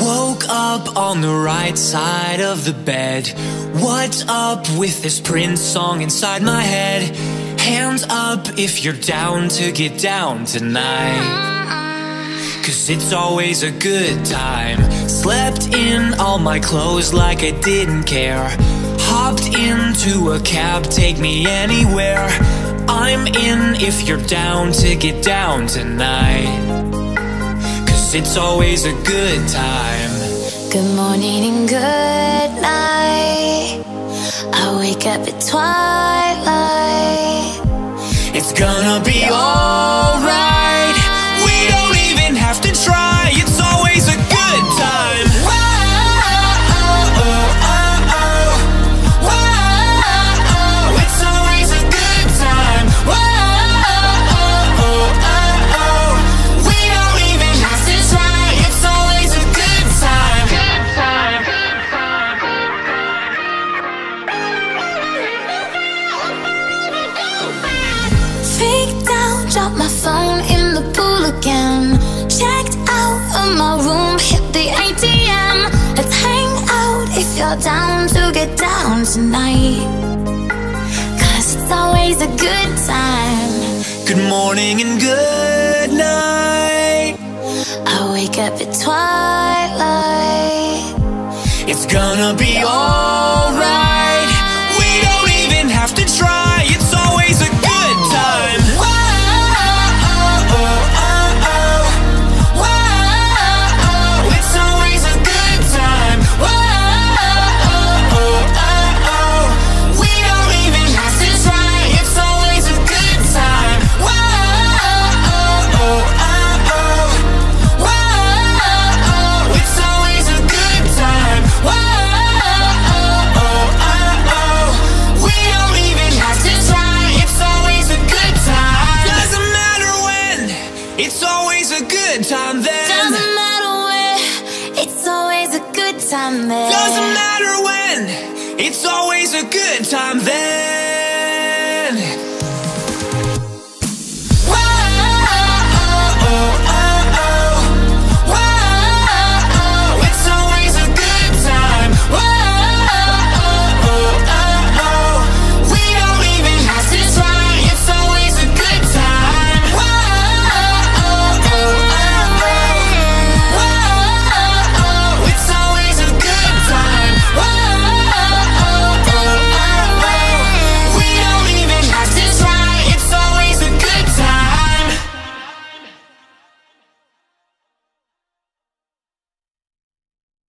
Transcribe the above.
Woke up on the right side of the bed. What's up with this Prince song inside my head? Hands up if you're down to get down tonight, 'cause it's always a good time. Slept in all my clothes like I didn't care. Hopped into a cab, take me anywhere. I'm in if you're down to get down tonight, 'cause it's always a good time. Good morning and good night, I wake up at twilight. It's gonna be alright, we don't even have to try. It's always a good time. Dropped my phone in the pool again. Checked out of my room, hit the ATM. Let's hang out if you're down to get down tonight, 'cause it's always a good time. Good morning and good night, I wake up at twilight. It's gonna be alright, we don't even have to try. It's always a good time. It's always a good time then. Doesn't matter when, it's always a good time then. Doesn't matter when, it's always a good time then.